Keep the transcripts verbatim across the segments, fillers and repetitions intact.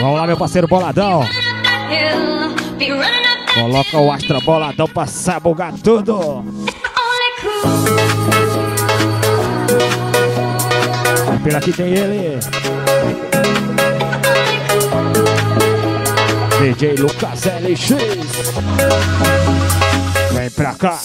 Vamos lá, meu parceiro Boladão. Coloca o Astra Boladão pra sabugar tudo. Pela aqui tem ele, D J Lucas L X. Vem pra cá.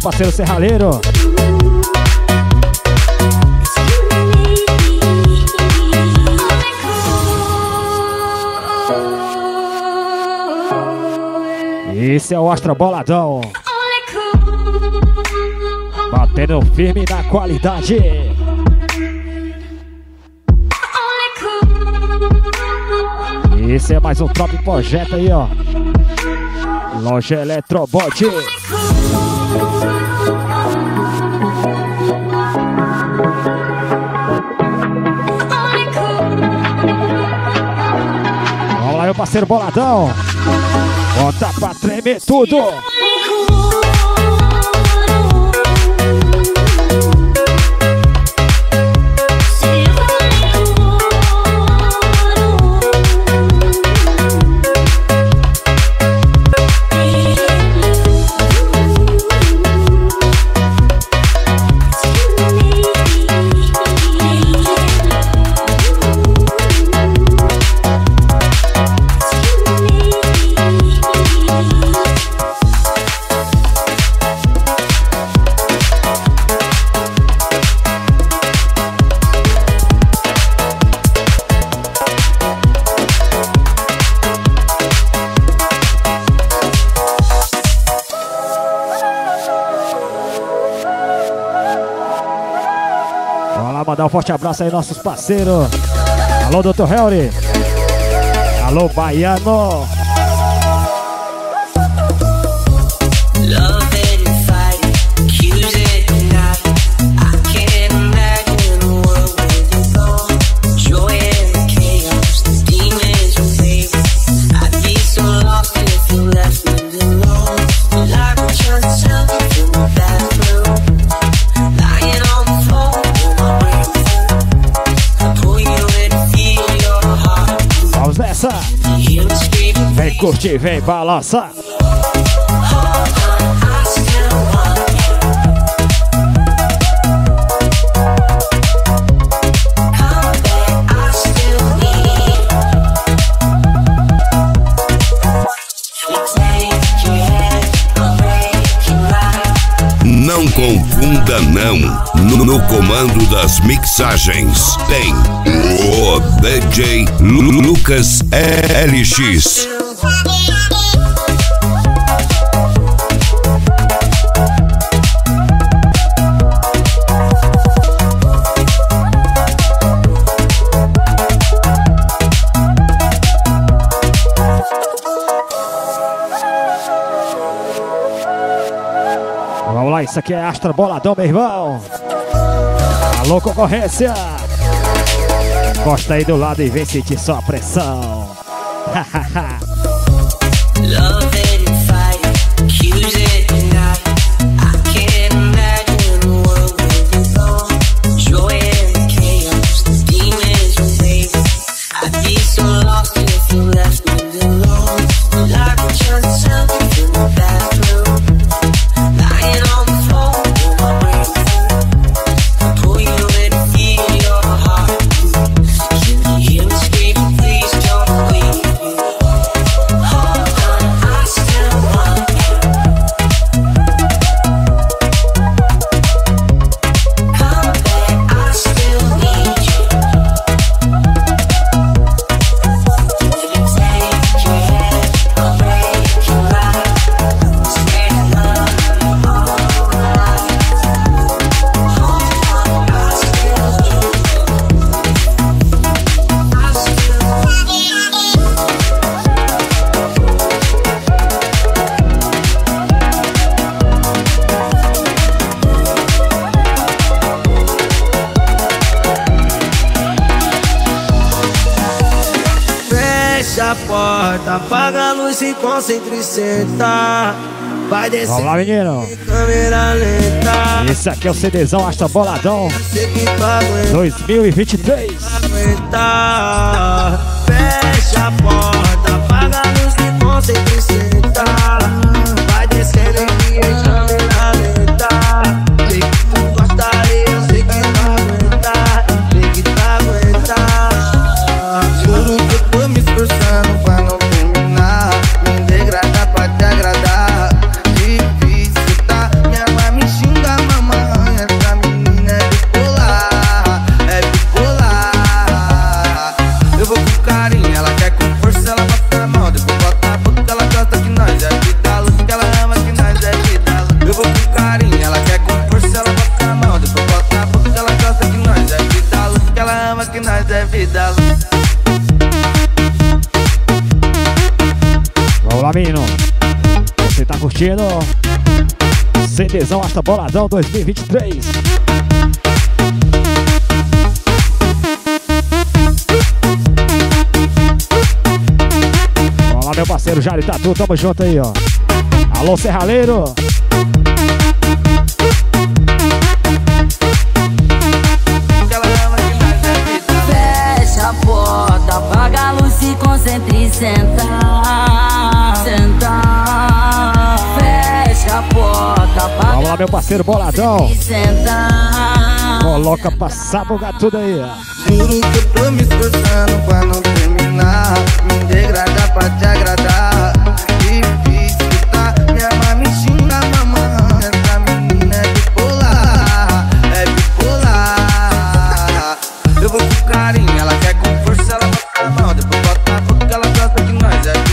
Parceiro serralheiro, esse é o Astra Boladão, batendo firme na qualidade. Esse é mais um top projeto aí, ó, loja Eletrobote. Vamos lá, meu parceiro Boladão. Bota pra tremer tudo. Mandar um forte abraço aí, nossos parceiros. Alô, doutor Helry. Alô, Baiano. Vem curtir, vem balançar. Não confunda não. No, no comando das mixagens tem o D J Lucas L X. Vamos lá, isso aqui é Astra Boladão, meu irmão. Alô, concorrência. Encosta aí do lado e vem sentir só a pressão. Hahaha. fecha a porta, apaga a luz e concentra e senta. Vai descer. Vamos lá, menino. Câmera lenta. Esse aqui é o CDzão Astra Boladão dois mil e vinte e três. Fecha a porta, apaga a luz e concentra e senta. Vai descendo em câmera lenta. Sei que tu gosta, eu sei que tu aguentar, sei que tu aguentar. Juro que eu tô me esforçando pra não terminar, me degradar pra te agradar. Difícil tá, minha mãe me xinga, mamãe, essa menina é bipolar, é bipolar. Eu vou com carinho, ela quer com força, ela passa a mão, depois bota a boca, ela gosta que nós é vida louca, que ela ama que nós é vida louca. Eu vou com carinho, ela quer com força, ela passa a mão, depois bota a boca, ela gosta que nós é vida louca, que ela ama que nós é vida louca. Olá, menino, você tá curtindo CDzão Astra Boladão dois mil e vinte e três. Olá, meu parceiro Jari Tatu, tamo junto aí, ó. Alô, Serraleiro. Fecha a porta, apaga a luz, se concentra e senta. Sentar, fecha a porta. Vamos lá, meu parceiro Boladão. Sentar, coloca pra sabugar tudo aí, ó. Juro que eu tô me esforçando pra não terminar, me degradar pra te agradar. Difícil tá, minha mãe me xinga, mamãe, essa menina é bipolar, é bipolar. Eu vou com carinho, ela quer com força, ela bota a mão, depois bota a boca, ela gosta que nós é vida.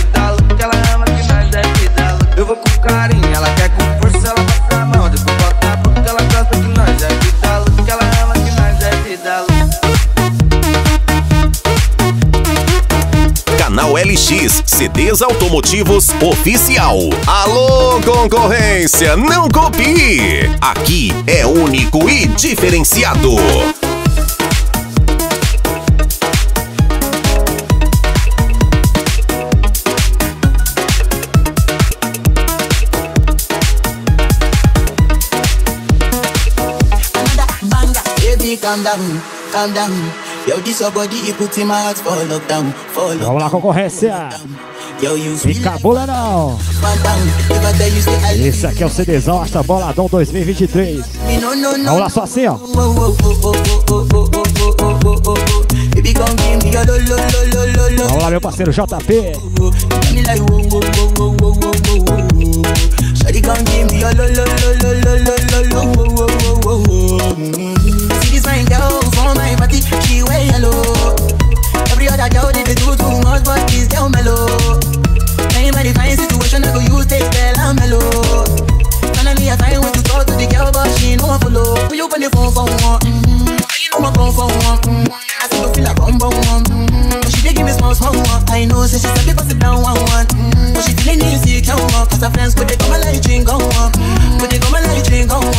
Eu vou com carinho, ela quer com força, ela passa a mão, depois bota a boca, ela gosta que nós é vida louca, que ela ama que nós é vida louca. Canal L X C Ds Automotivos Oficial. Alô, concorrência, não copie! Aqui é único e diferenciado. Vamos lá, concorrência. Encabula não. Esse aqui é o CDzão Astra Boladão dois mil e vinte e três. Vamos lá, só assim, ó. Vamos lá, meu parceiro J P. Fine girls on my body, she wear yellow. Every other girl they do too much, but this girl mellow. Ain't by the fine situation I go use take spell and mellow. Finally I find way to talk to the girl, but she no one follow. Will you open the phone for one? You know my phone for one. I still feel like I'm born one. But she dey give me small small one. I know say she sabi pass it down one one. But she feeling easy can't walk. 'Cause her friends go dey come and like drink on one. Go dey come and like drink on one.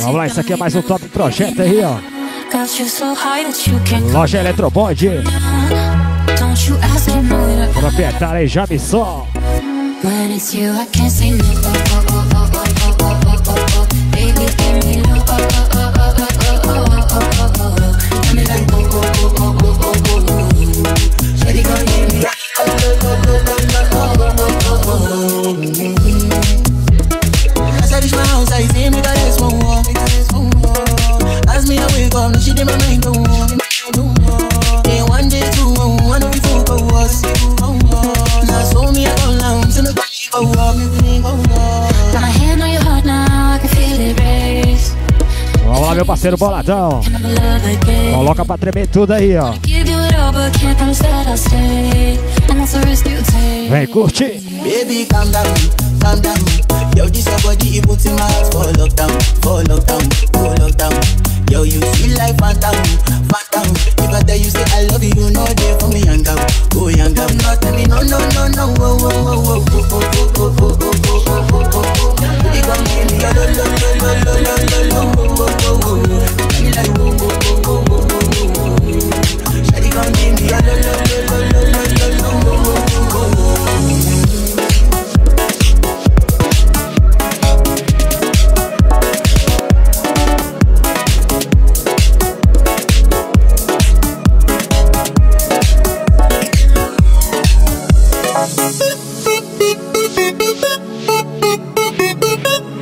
Vamos lá, isso aqui é mais um top projeto aí, ó. Loja Eletroboide. Proprietária aí, Jamison. Vamos lá, meu parceiro Boladão. Coloca pra tremer tudo aí, ó. Vem curtir. Baby, calm down, calm down. Eu disse a body e put in my heart for lockdown, for lockdown, for lockdown. Yo, you feel like fat out, fat out. If I tell you say I love you, you know they for me young out. Go young out, not tell me no, no, no, no. Whoa, whoa, whoa, whoa, whoa, whoa, whoa, whoa, whoa, whoa, whoa. You gon' give me a lo, lo, lo, lo, lo, lo, whoa, whoa, whoa, whoa. Give me like whoa, whoa, whoa, whoa, whoa, whoa. Shawty gon' give me a lo, lo, lo, lo, lo, lo, lo, whoa, whoa, whoa, whoa.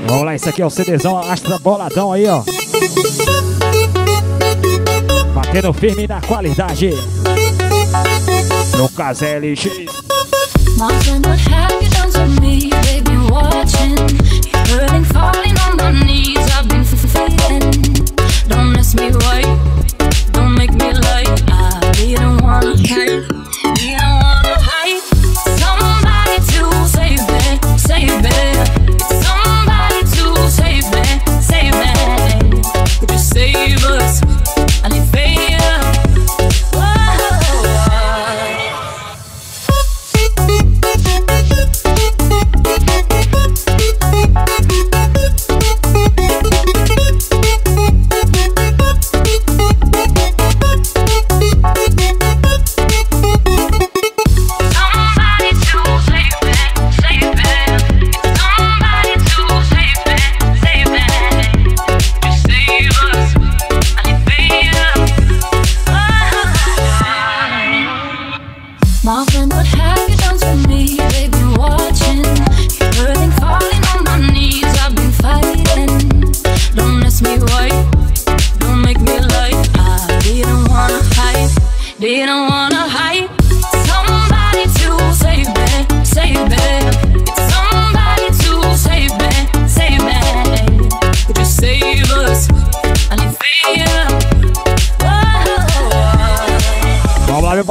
Vamos lá, isso aqui é o CDzão, Astra Boladão aí, ó. Batendo firme na qualidade. No K Z L G.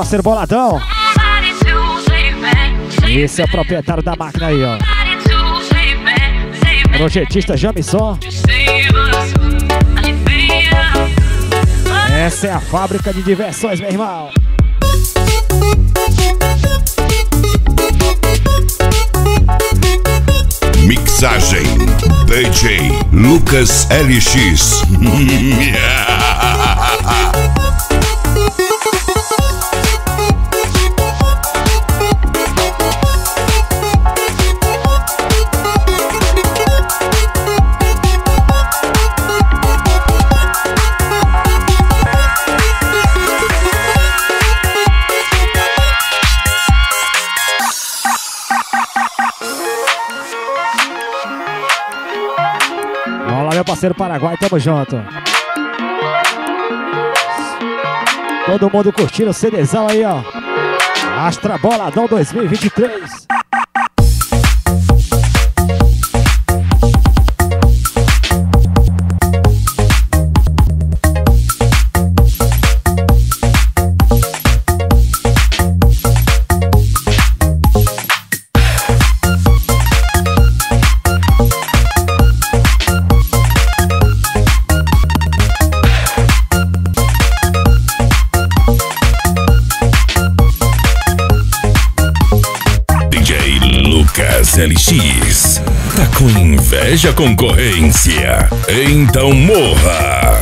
Ser boladão. Esse é o proprietário da máquina aí, ó. Projetista Jamison. Essa é a fábrica de diversões, meu irmão. Mixagem D J Lucas L X. Parceiro Paraguai, tamo junto. Todo mundo curtindo o CDzão aí, ó. Astra Boladão dois mil e vinte e três. L X, tá com inveja concorrência, então morra!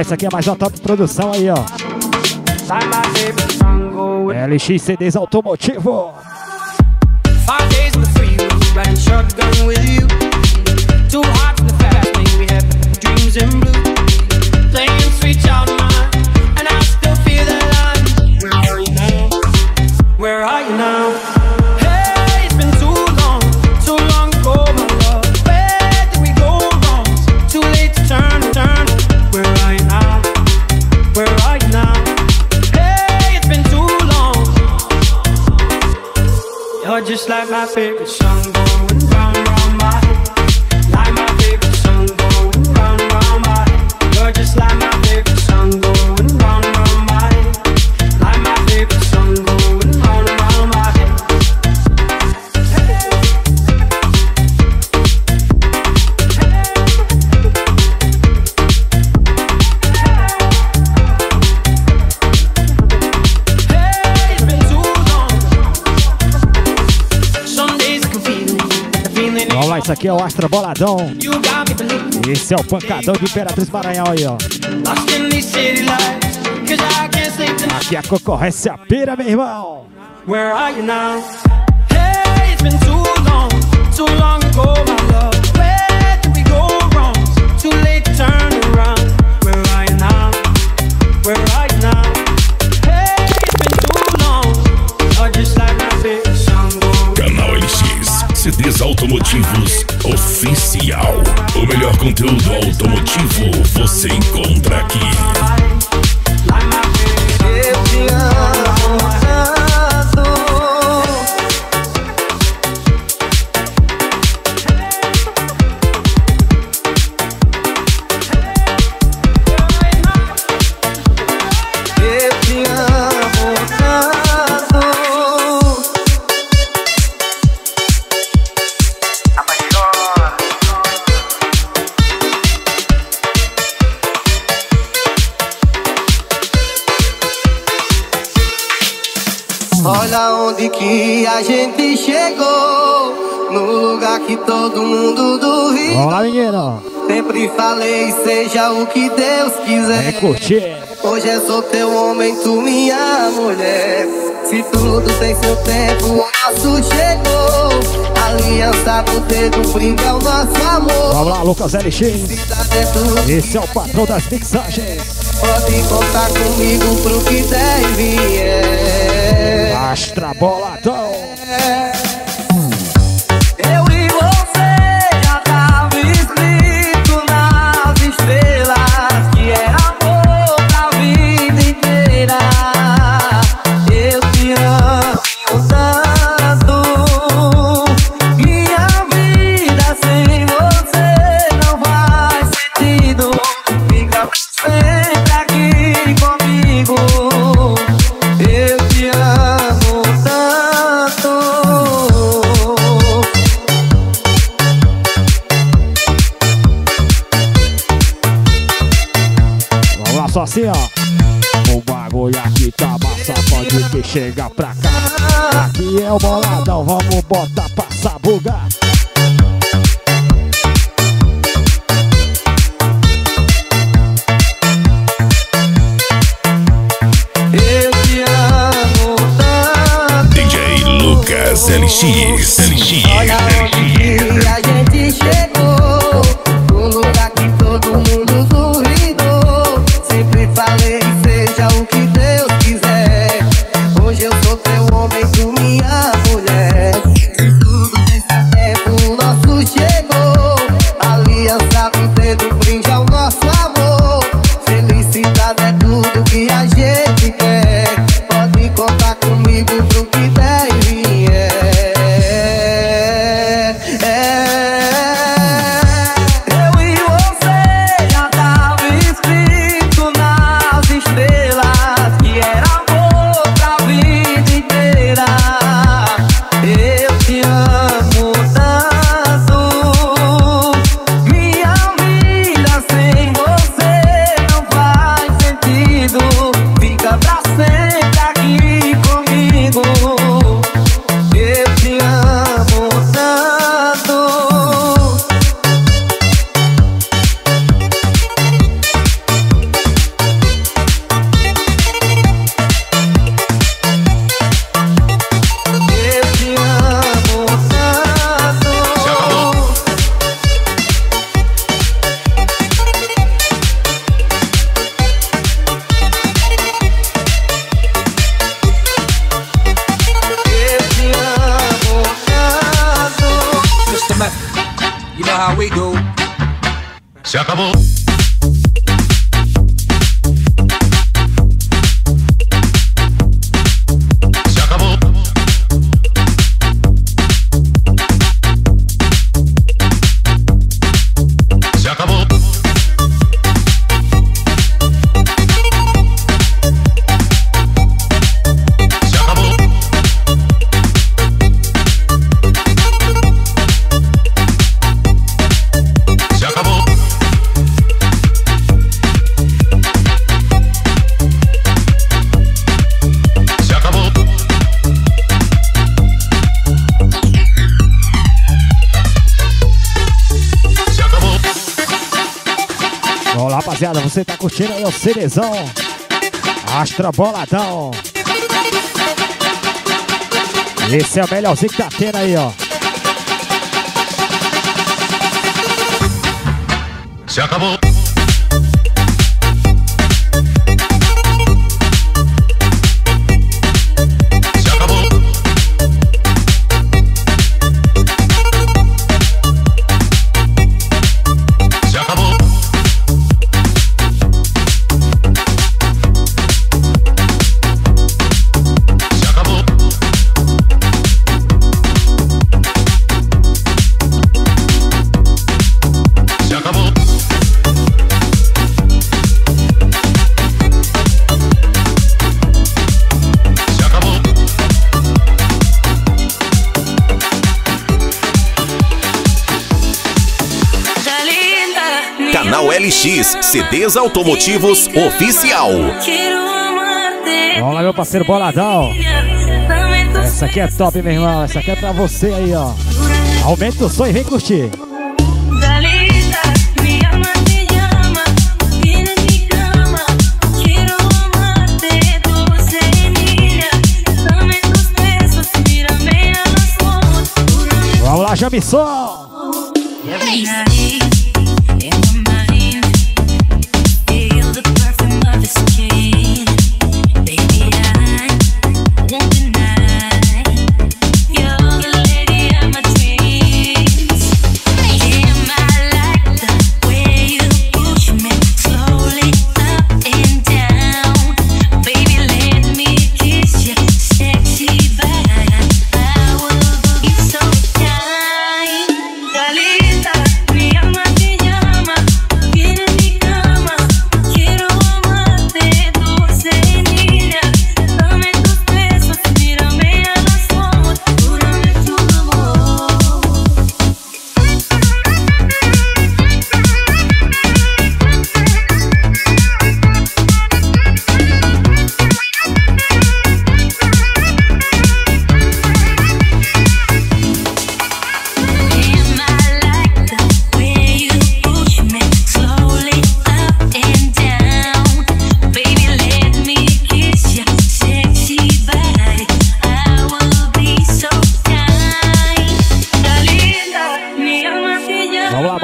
Isso aqui é mais uma top produção aí, ó. L X C Ds Automotivo. Where are you now? favorite song going round round my head, like my favorite song going round round my head. You're just like my favorite song going round round my head, like my favorite song going round round my head. Esse aqui é o Astra Boladão. Esse é o pancadão de Imperatriz Maranhão aí, ó. Aqui a concorrência pira, meu irmão. Where are you now? Hey, it's been too long, too long ago, my love. Where did we go wrong? Too late to turn around. Where are you now? Where are you now? Hey, it's been too long. You're just like my favorite song. Canal L X C Ds Automotivos Oficial. O melhor conteúdo automotivo você encontra aqui. Eu te amo tanto. Eu te amo tanto. Olha onde que a gente chegou, no lugar que todo mundo duvidou. Olá, menino. Sempre falei, seja o que Deus quiser. É curtir. Hoje é sou teu homem, tu minha mulher. Se tudo tem seu tempo, o nosso chegou. Aliança do dedo, brinca o nosso amor. Vamos lá, Lucas L X. Esse é o patrão das mixagens. Pode contar comigo pro que deve, é Astra Boladão. Eu e você já tava escrito nas estrelas que é amor pra vida inteira. Eu te amo tanto, minha vida sem você não faz sentido. Fica pra sempre. Só assim, ó. O bagulho aqui tá massa, pode que chega pra cá. Aqui é o boladão, vamos botar pra sabugar. Eu te amo tanto. D J Lucas L X, L X. Olha onde a gente chegou, no lugar que todo mundo duvidou. Falei, seja o que Deus quiser. Hoje eu sou teu homem, tu minha mulher. E tudo nesse tempo, o nosso chegou. Aliança do dedo, brinde ao nosso amor. Felicidade é tudo que a gente quer. Pode contar comigo pro que der e vier. É. Rapaziada, você tá curtindo aí o CDzão Astra Boladão. Esse é o melhorzinho que tá tendo aí, ó. Se acabou. L X C Ds Automotivos Oficial. Vamos lá, meu parceiro Boladão. Essa aqui é top, meu irmão. Essa aqui é pra você aí, ó. Aumenta o som e vem curtir. Vamos lá, Jamisson.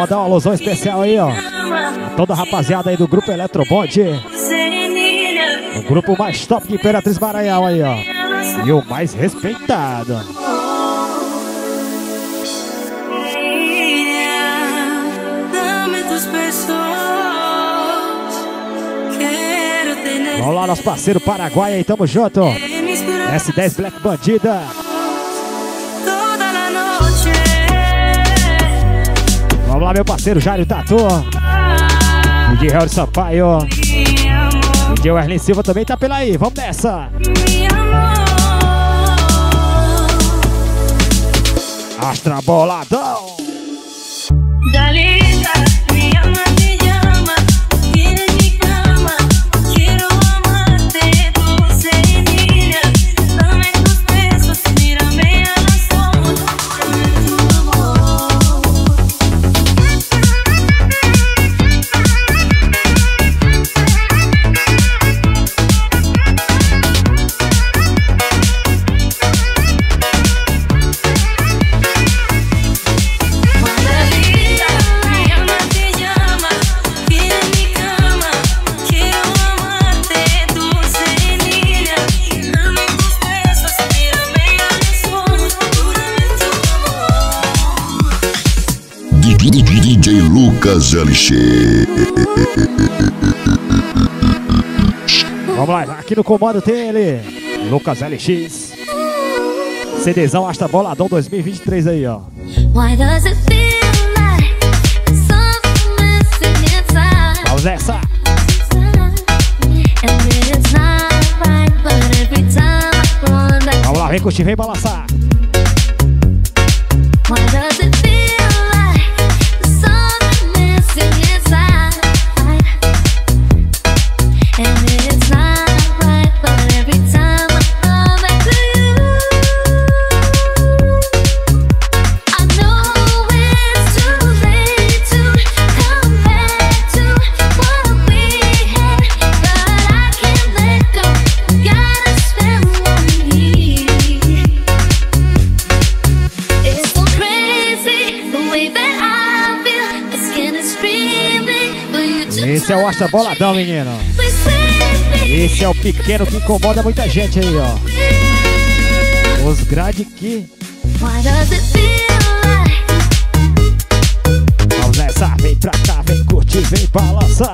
Dar uma alusão especial aí, ó, a toda a rapaziada aí do grupo Eletrobote, o grupo mais top de Imperatriz Maranhão aí, ó, e o mais respeitado. Vamos lá, nosso parceiro Paraguai aí, tamo junto. S dez Black Bandida. Vamos lá, meu parceiro Jário Tatu, D J Harry Sampaio, D J Werlin Silva também tá pela aí, vamos nessa! Astra Boladão! D J Lucas L X. Vamos lá, aqui no comando tem ele, Lucas L X. CDzão Astra Boladão dois mil e vinte e três aí, ó. Vamos nessa. Vamos lá, vem curtir, vem balançar. Esse é o Astra Boladão, menino. Esse é o pequeno que incomoda muita gente aí, ó. Os grades que... Vamos nessa, vem pra cá, vem curtir, vem balançar.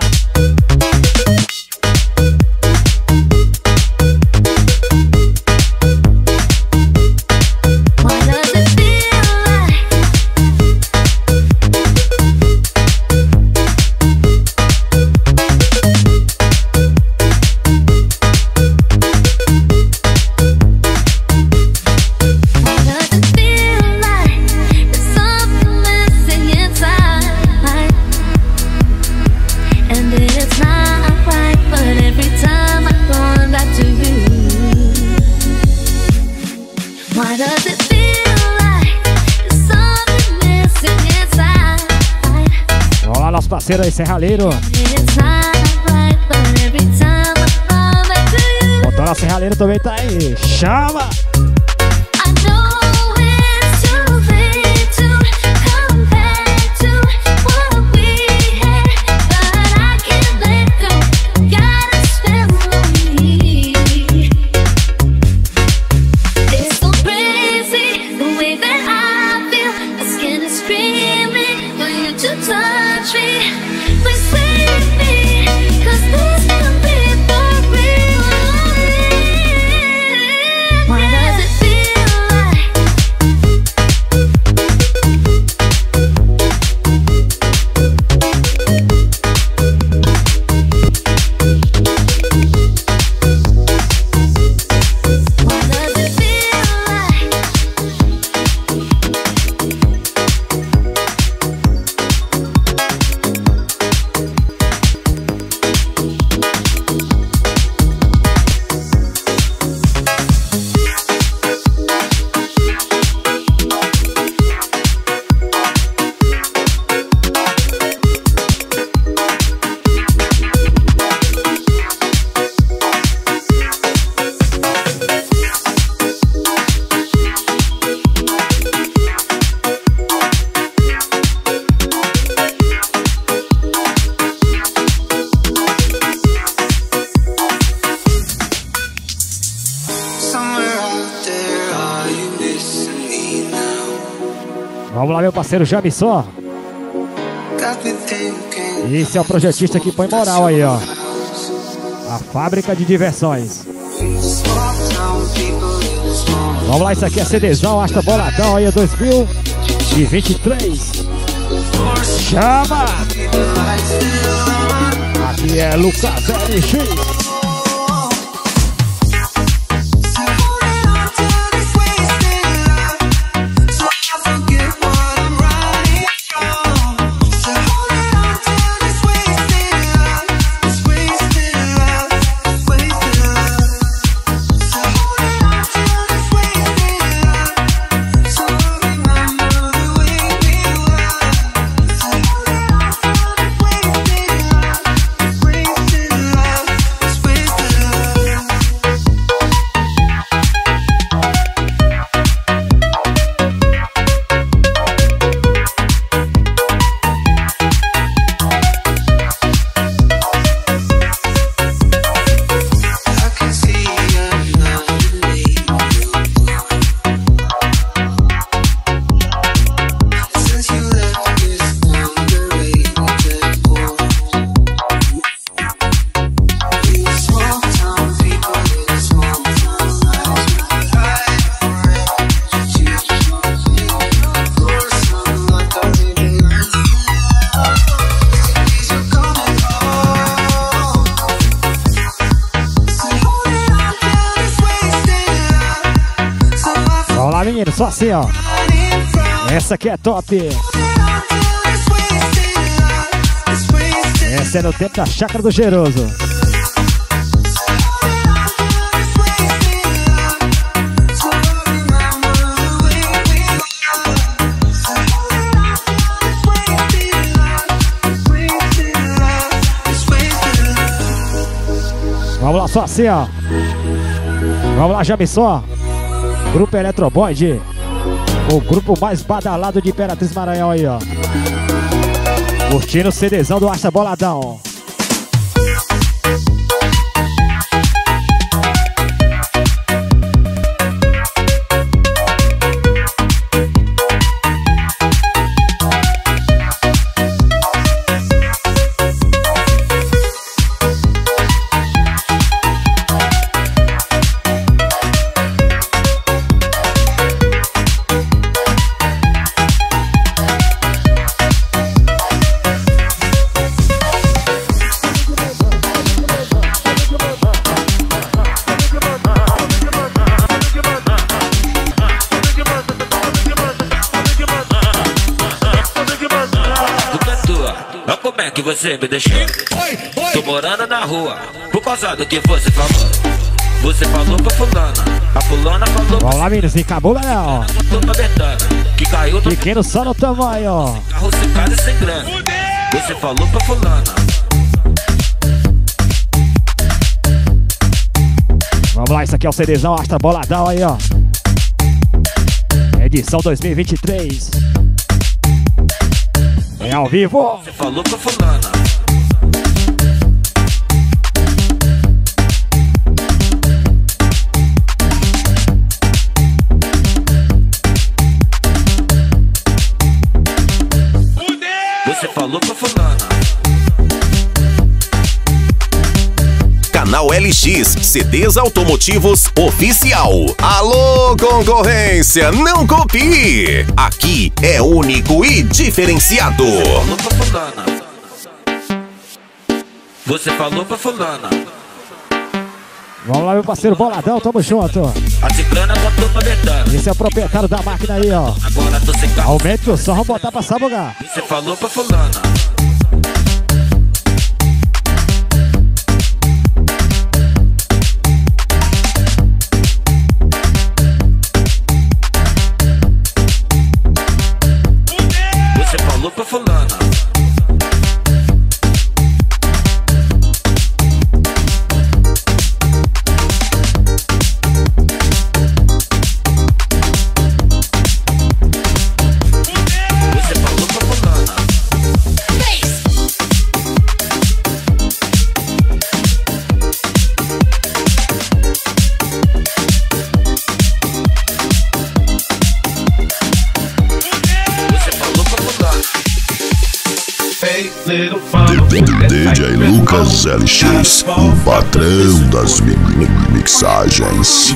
Parceiro aí, serralheiro. Motora serralheiro também tá aí. Chama! Parceiro Jamison. Esse é o projetista que põe moral aí, ó. A fábrica de diversões. Vamos lá, isso aqui é CDzão, Astra Boladão aí, dois mil e vinte e três. Chama! Aqui é Lucas L X. Só assim, ó. Essa aqui é top. Essa é no tempo da chácara do Geroso. Vamos lá, só assim, ó. Vamos lá, Jamison. Grupo Eletroboide. O grupo mais badalado de Imperatriz Maranhão aí, ó. Curtindo o CDzão do Astra Boladão. Você me deixou, tô morando na rua, por causa do que você falou. Você falou pra fulana, a fulana falou. Vamos lá, meninos, acabou, galera, ó. Que caiu no... Pequeno só no tamanho, ó. Carro sem casa e sem grana. Você falou pra fulana. Vamos lá, isso aqui é o CDzão Astra Boladão aí, ó. Edição dois mil e vinte e três. É ao vivo. Você falou pra fulana. Fudeu! Você falou pra fulana. Canal L X C Ds Automotivos Oficial. Alô, concorrência, não copie! Aqui é único e diferenciado. Você falou pra fulana. Vamos lá, meu parceiro Boladão, tamo junto. Esse é o proprietário da máquina aí, ó. Aumenta o som, vamos botar pra sabogar. Você falou pra fulana. D J Lucas L X, o patrão das mixagens.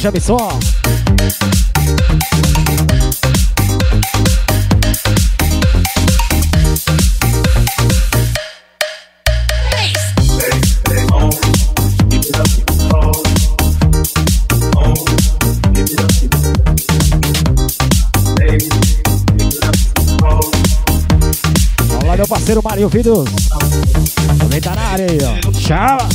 Já me só. Olá, meu parceiro Marinho Vidos. Também tá na área aí, ó. Tchau.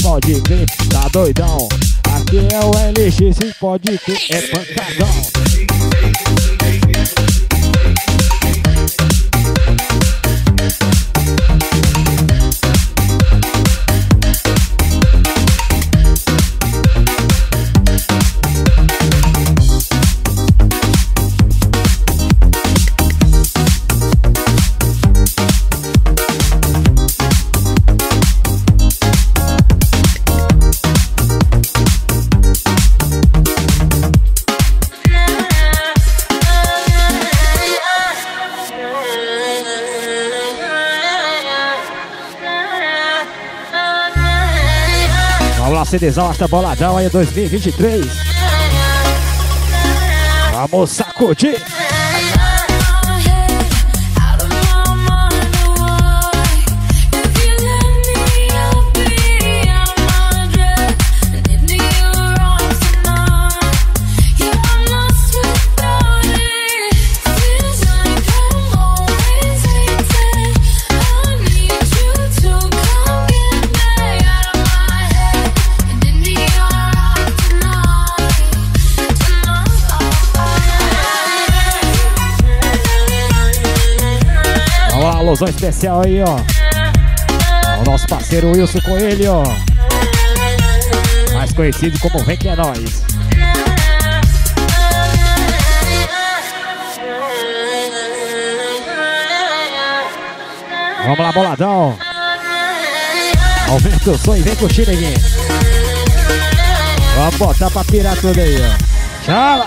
Pode crer, tá doidão. Aqui é o L X, pode crer, é pancadão. CDzão Astra Boladão aí dois mil e vinte e três. Vamos sacudir! Alusão especial aí, ó. O nosso parceiro Wilson com ele, ó. Mais conhecido como Vem Que É Nós. Vamos lá, boladão. Aumenta o som e vem curtir aqui. Vamos botar pra pirar tudo aí, ó. Tchau!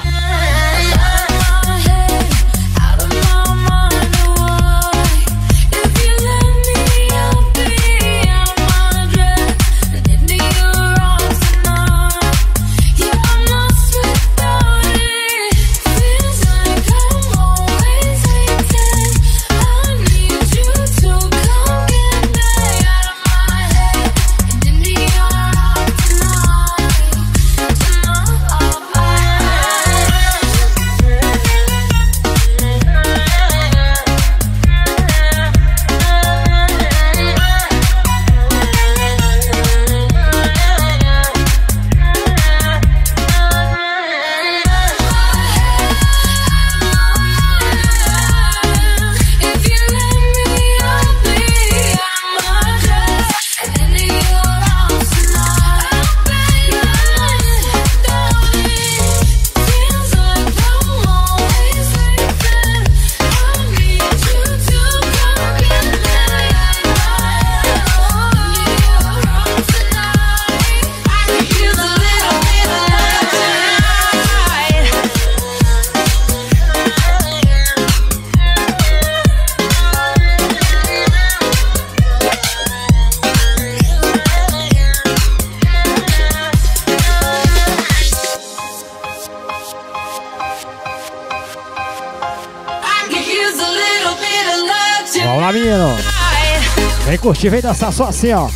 Curtir, vem dançar só assim, ó.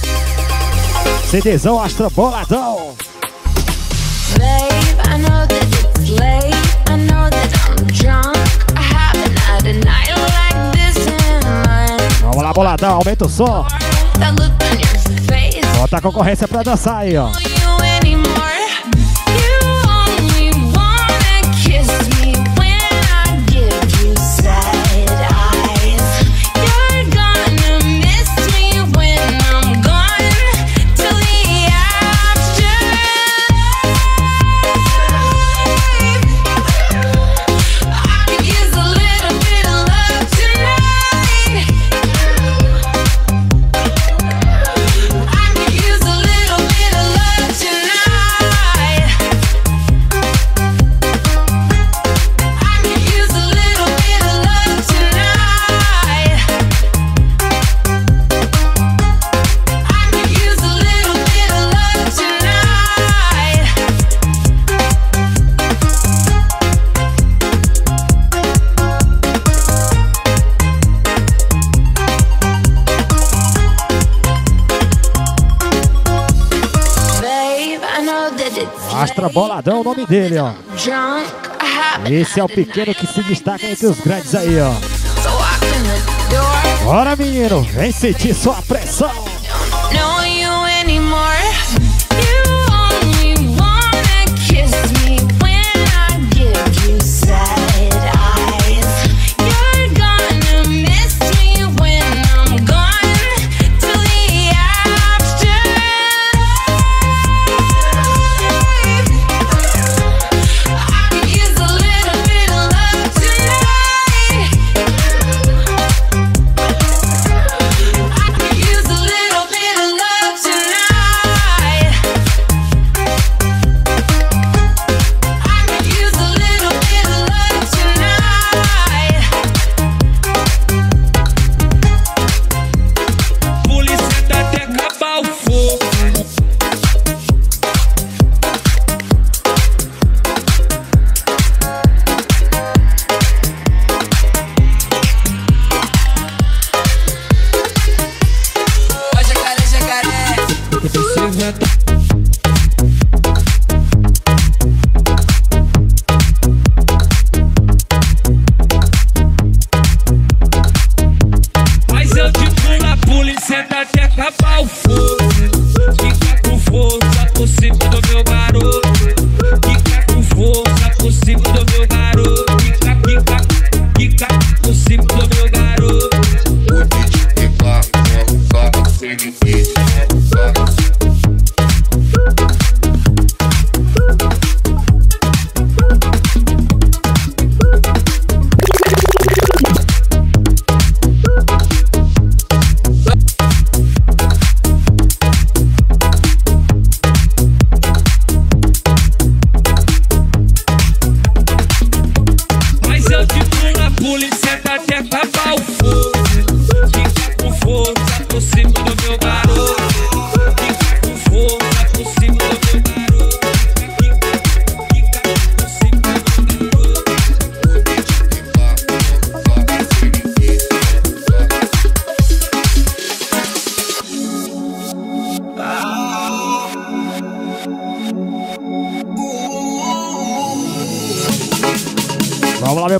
CDzão Astra Boladão. Vamos lá, boladão, aumenta o som. Bota a concorrência pra dançar aí, ó. Astra Boladão é o nome dele, ó. Esse é o pequeno que se destaca entre os grandes aí, ó. Bora, menino, vem sentir sua pressão.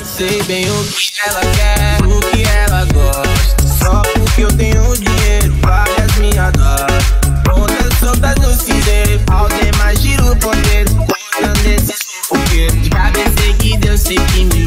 Sei bem o que ela quer, o que ela gosta. Só porque eu tenho dinheiro, várias me adoram. Todas soltas no cireiro, ao demais giro o poder. Quando desses, porque de cabeça seguida eu sei que me